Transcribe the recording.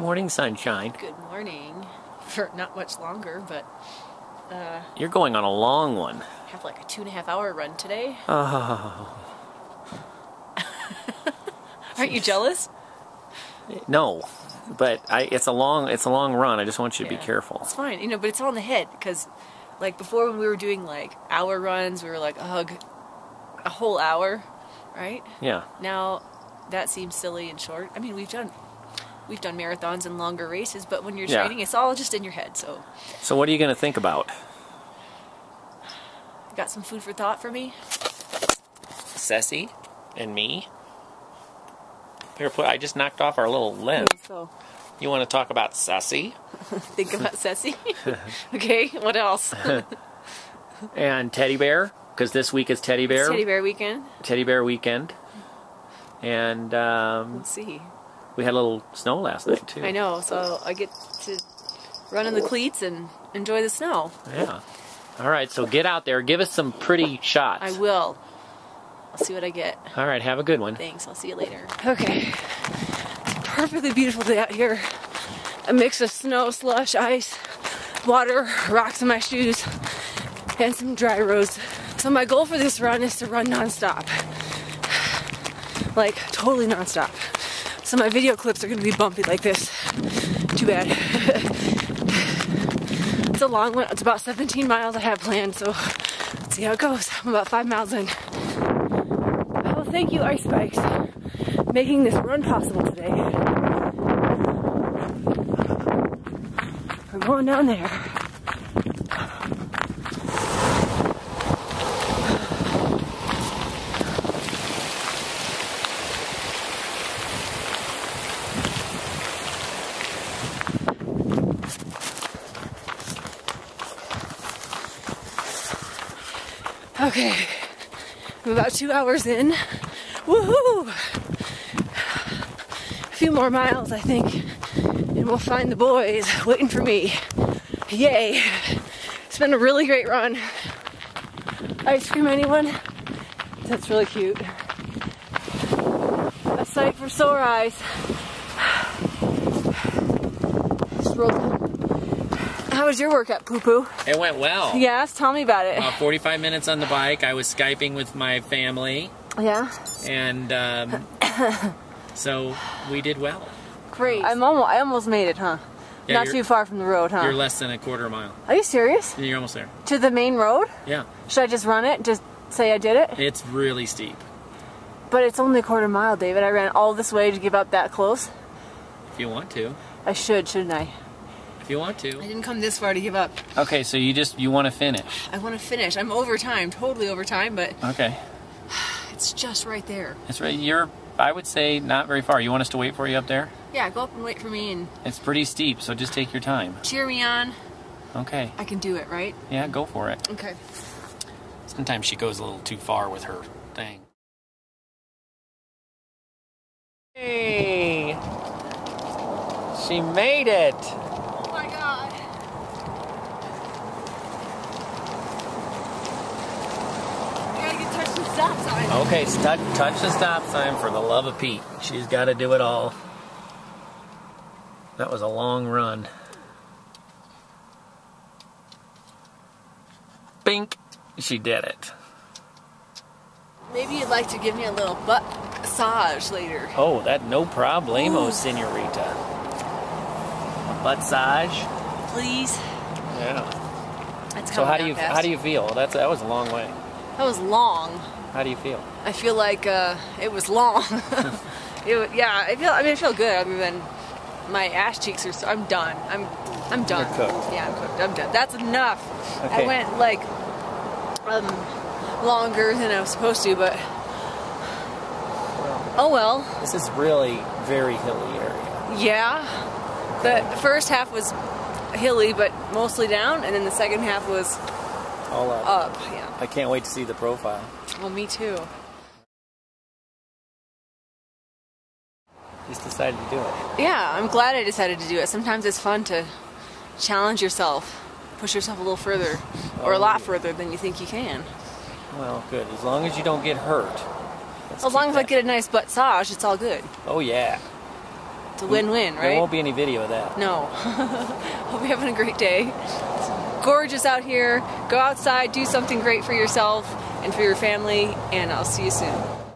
Morning, sunshine. Good morning. For not much longer, but... you're going on a long one. I have like a 2.5 hour run today. Oh. Aren't you jealous? No, but it's a long run. I just want you to be careful. It's fine, but it's all in the head, because like before when we were doing like hour runs, we were like, ugh, a whole hour, right? Yeah. Now that seems silly and short. I mean, we've done marathons and longer races, but when you're training, it's all just in your head. So what are you going to think about? Got some food for thought for me? Ceci and me. I just knocked off our little limb. So. You want to talk about Ceci? Think about Ceci? Okay, what else? And Teddy Bear, because this week is Teddy Bear. It's Teddy Bear weekend. Teddy Bear weekend. And let's see. We had a little snow last night too. I know, so I get to run in the cleats and enjoy the snow. Yeah. All right, so get out there. Give us some pretty shots. I will. I'll see what I get. All right, have a good one. Thanks, I'll see you later. Okay, it's a perfectly beautiful day out here. A mix of snow, slush, ice, water, rocks in my shoes, and some dry roads. So my goal for this run is to run nonstop. Like, totally nonstop. So my video clips are gonna be bumpy like this. Too bad. It's a long one, it's about 17 miles I have planned, so let's see how it goes. I'm about 5 miles in. Thank you, Ice Spike, making this run possible today. We're going down there. Okay, I'm about 2 hours in. Woohoo! A few more miles, I think, and we'll find the boys waiting for me. Yay! It's been a really great run. Ice cream, anyone? That's really cute. A sight for sore eyes. Just rolled. How was your workout, Poo Poo? It went well. Yes, tell me about it. 45 minutes on the bike. I was Skyping with my family. Yeah. And so we did well. Great. I almost made it, huh? Yeah, not too far from the road, huh? You're less than a quarter mile. Are you serious? You're almost there. To the main road? Yeah. Should I just run it? Just say I did it? It's really steep. But it's only a quarter mile, David. I ran all this way to give up that close. If you want to. I should, shouldn't I? If you want to. I didn't come this far to give up. Okay, so you want to finish. I want to finish. I'm over time, totally over time, but... Okay. It's just right there. It's right. I would say, not very far. You want us to wait for you up there? Yeah, go up and wait for me. And it's pretty steep, so just take your time. Cheer me on. Okay. I can do it, right? Yeah, go for it. Okay. Sometimes she goes a little too far with her thing. Hey! She made it! Oh my God! Okay, touch the stop sign for the love of Pete. She's got to do it all. That was a long run. Bink! She did it. Maybe you'd like to give me a little butt massage later. Oh, that no problemo, ooh. Senorita. A butt massage? Please. Yeah. That's so how do you feel? That was a long way. That was long. How do you feel? I feel like it was long. I feel good. Other than my ass cheeks are. I'm done. I'm done. You're cooked. Yeah, I'm cooked. I'm done. That's enough. Okay. I went like longer than I was supposed to, but well, oh well. This is really very hilly area. Yeah. The first half was hilly, but mostly down, and then the second half was all up. Up. Yeah. I can't wait to see the profile. Well, me too. Just decided to do it. Yeah, I'm glad I decided to do it. Sometimes it's fun to challenge yourself, push yourself a little further, or a lot further than you think you can. Well, good. As long as you don't get hurt. As long as I get a nice butt massage, it's all good. Oh, yeah. It's a win-win, right? There won't be any video of that. No. Hope you're having a great day. It's gorgeous out here. Go outside, do something great for yourself and for your family, and I'll see you soon.